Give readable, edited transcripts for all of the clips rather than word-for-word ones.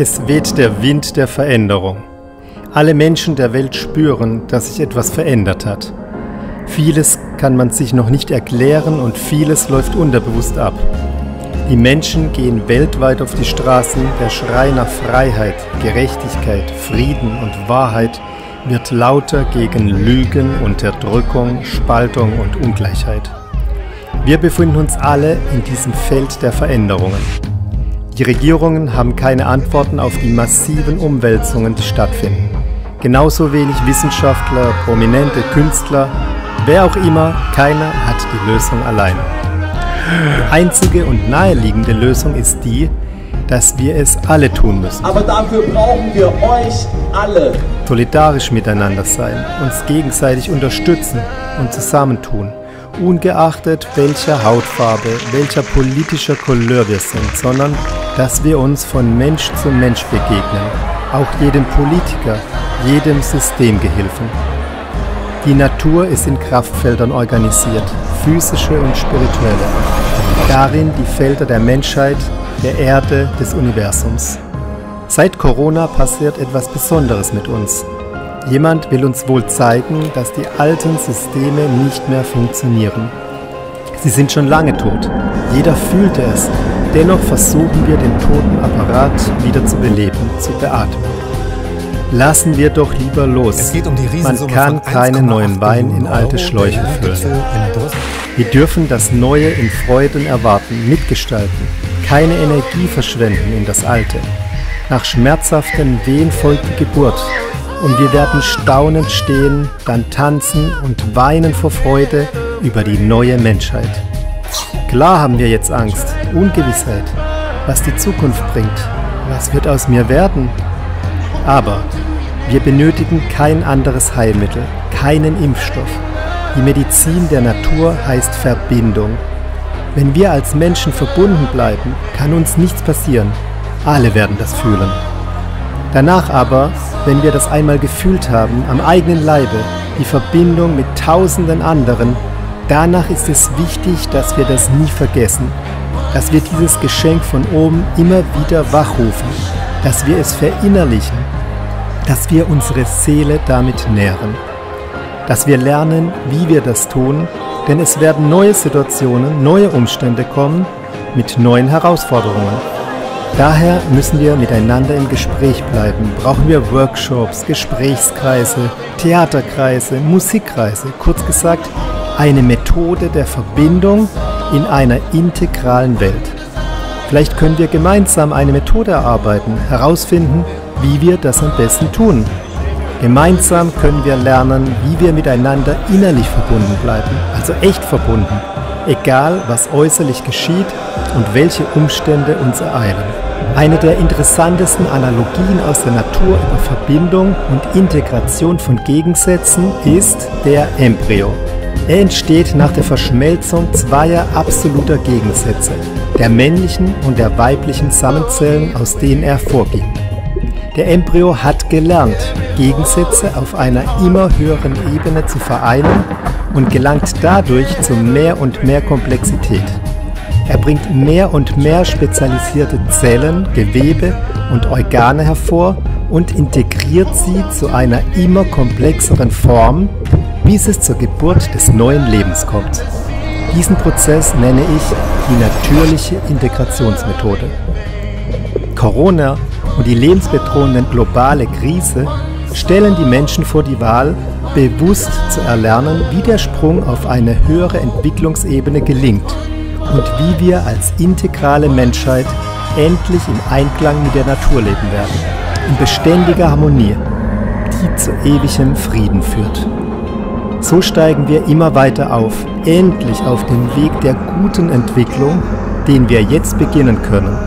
Es weht der Wind der Veränderung. Alle Menschen der Welt spüren, dass sich etwas verändert hat. Vieles kann man sich noch nicht erklären und vieles läuft unterbewusst ab. Die Menschen gehen weltweit auf die Straßen, der Schrei nach Freiheit, Gerechtigkeit, Frieden und Wahrheit wird lauter gegen Lügen, Unterdrückung, Spaltung und Ungleichheit. Wir befinden uns alle in diesem Feld der Veränderungen. Die Regierungen haben keine Antworten auf die massiven Umwälzungen, die stattfinden. Genauso wenig Wissenschaftler, prominente Künstler, wer auch immer, keiner hat die Lösung alleine. Die einzige und naheliegende Lösung ist die, dass wir es alle tun müssen. Aber dafür brauchen wir euch alle. Solidarisch miteinander sein, uns gegenseitig unterstützen und zusammentun. Ungeachtet welcher Hautfarbe, welcher politischer Couleur wir sind, sondern dass wir uns von Mensch zu Mensch begegnen. Auch jedem Politiker, jedem Systemgehilfen. Die Natur ist in Kraftfeldern organisiert, physische und spirituelle. Darin die Felder der Menschheit, der Erde, des Universums. Seit Corona passiert etwas Besonderes mit uns. Jemand will uns wohl zeigen, dass die alten Systeme nicht mehr funktionieren. Sie sind schon lange tot. Jeder fühlte es. Dennoch versuchen wir, den toten Apparat wieder zu beleben, zu beatmen. Lassen wir doch lieber los. Es geht um die Riesensumme. Man kann keinen neuen Wein in alte Schläuche füllen. Wir dürfen das Neue in Freuden erwarten, mitgestalten, keine Energie verschwenden in das Alte. Nach schmerzhaften Wehen folgt die Geburt. Und wir werden staunend stehen, dann tanzen und weinen vor Freude über die neue Menschheit. Klar haben wir jetzt Angst, Ungewissheit, was die Zukunft bringt, was wird aus mir werden? Aber wir benötigen kein anderes Heilmittel, keinen Impfstoff. Die Medizin der Natur heißt Verbindung. Wenn wir als Menschen verbunden bleiben, kann uns nichts passieren. Alle werden das fühlen. Danach aber, wenn wir das einmal gefühlt haben, am eigenen Leibe, die Verbindung mit tausenden anderen, danach ist es wichtig, dass wir das nie vergessen, dass wir dieses Geschenk von oben immer wieder wachrufen, dass wir es verinnerlichen, dass wir unsere Seele damit nähren, dass wir lernen, wie wir das tun, denn es werden neue Situationen, neue Umstände kommen mit neuen Herausforderungen. Daher müssen wir miteinander im Gespräch bleiben, brauchen wir Workshops, Gesprächskreise, Theaterkreise, Musikkreise, kurz gesagt eine Methode der Verbindung in einer integralen Welt. Vielleicht können wir gemeinsam eine Methode erarbeiten, herausfinden, wie wir das am besten tun. Gemeinsam können wir lernen, wie wir miteinander innerlich verbunden bleiben, also echt verbunden, egal was äußerlich geschieht und welche Umstände uns ereilen. Eine der interessantesten Analogien aus der Natur über Verbindung und Integration von Gegensätzen ist der Embryo. Er entsteht nach der Verschmelzung zweier absoluter Gegensätze, der männlichen und der weiblichen Samenzellen, aus denen er vorging. Der Embryo hat gelernt, Gegensätze auf einer immer höheren Ebene zu vereinen und gelangt dadurch zu mehr und mehr Komplexität. Er bringt mehr und mehr spezialisierte Zellen, Gewebe und Organe hervor und integriert sie zu einer immer komplexeren Form, bis es zur Geburt des neuen Lebens kommt. Diesen Prozess nenne ich die natürliche Integrationsmethode. Corona und die lebensbedrohende globale Krise stellen die Menschen vor die Wahl, bewusst zu erlernen, wie der Sprung auf eine höhere Entwicklungsebene gelingt. Und wie wir als integrale Menschheit endlich im Einklang mit der Natur leben werden, in beständiger Harmonie, die zu ewigem Frieden führt. So steigen wir immer weiter auf, endlich auf den Weg der guten Entwicklung, den wir jetzt beginnen können.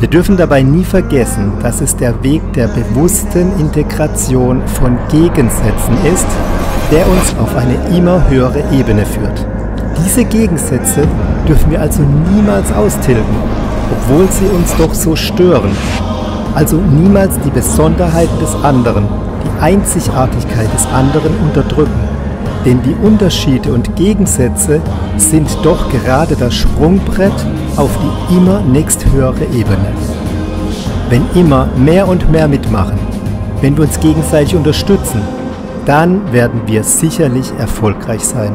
Wir dürfen dabei nie vergessen, dass es der Weg der bewussten Integration von Gegensätzen ist, der uns auf eine immer höhere Ebene führt. Diese Gegensätze dürfen wir also niemals austilgen, obwohl sie uns doch so stören. Also niemals die Besonderheiten des anderen, die Einzigartigkeit des anderen unterdrücken. Denn die Unterschiede und Gegensätze sind doch gerade das Sprungbrett auf die immer nächsthöhere Ebene. Wenn immer mehr und mehr mitmachen, wenn wir uns gegenseitig unterstützen, dann werden wir sicherlich erfolgreich sein.